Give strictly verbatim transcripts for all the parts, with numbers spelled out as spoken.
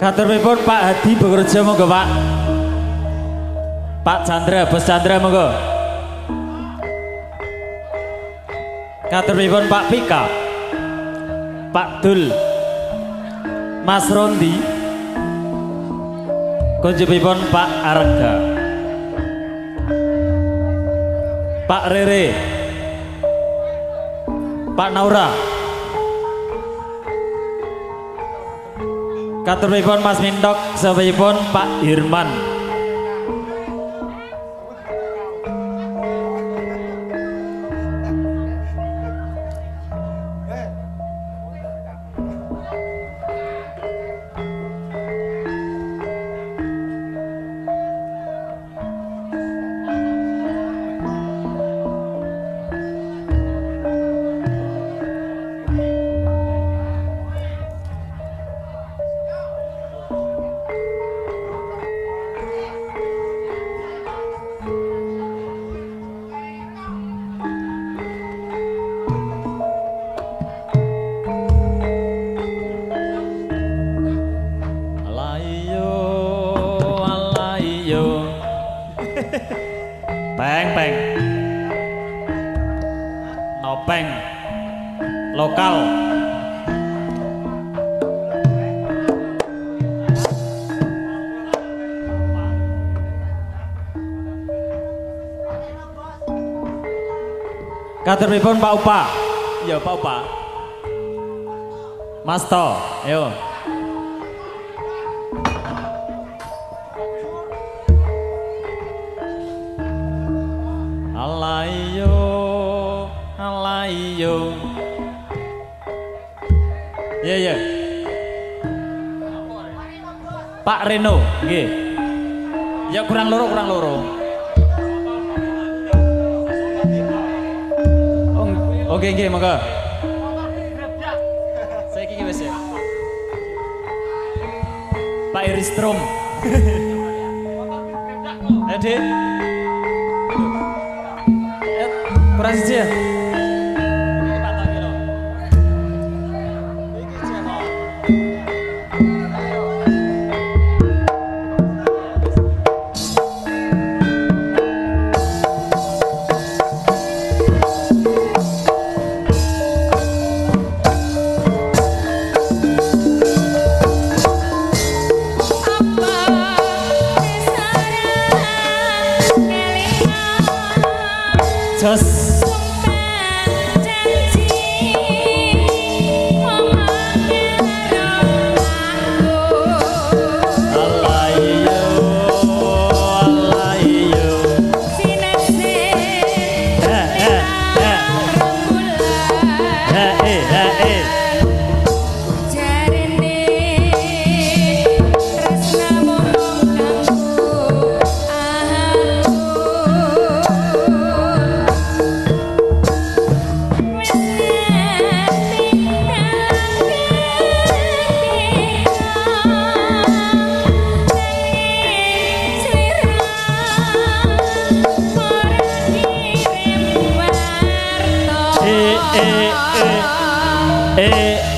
Katur pripun Pak Hadi Bekerja, monggo Pak. Pak Chandra, Bos Chandra, monggo. Katur pripun Pak Pika, Pak Dul, Mas Rondi, konjebipun Pak Arga, Pak Rere, Pak Naura. Katur pripun Mas Mintok, sampun Pak Irman. Katur pripun Pak Upa? Ya Pak Upa. Mas To, ayo. Alayo, alayo. Ya ya. Pak Reno, nggih. Ya kurang loro, kurang loro. Oke, oke, monggo. Saya kiki wis ya. Pak Iristrom. Ade. Et, prasiji ya.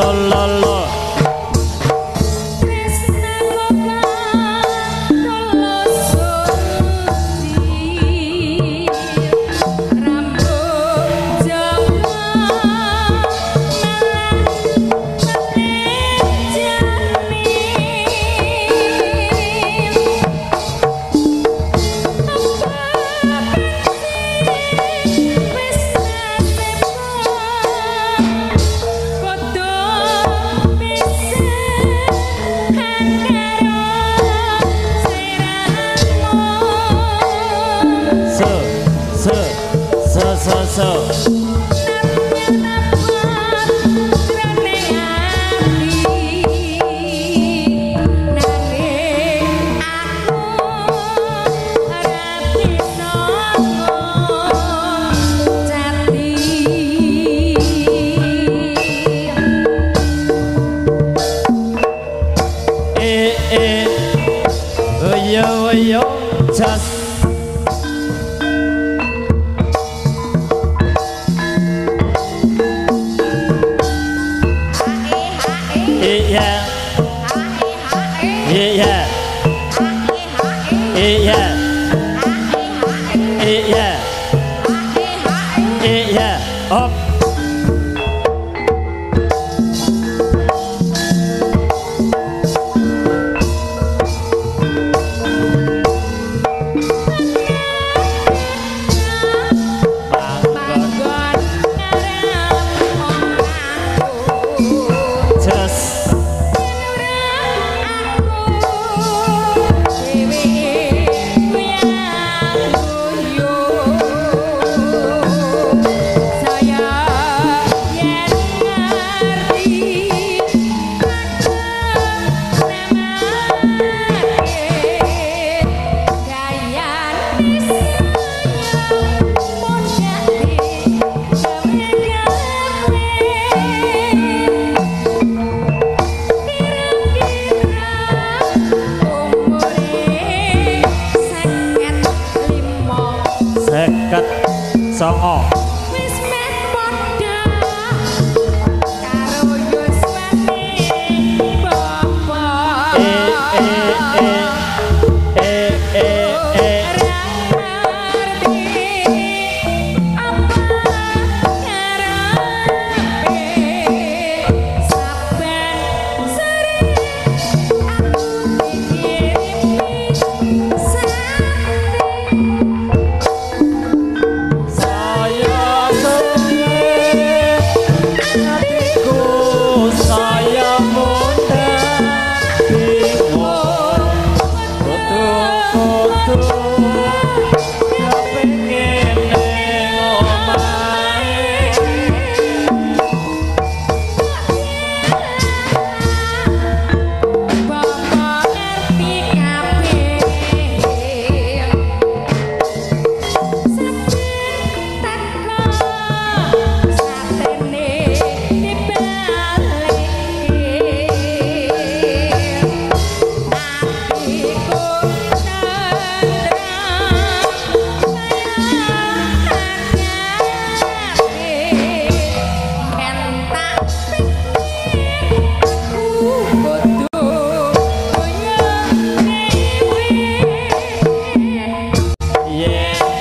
Lol. Masuk.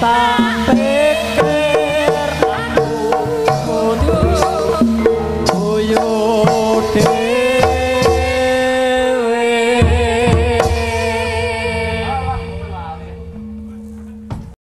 Bye.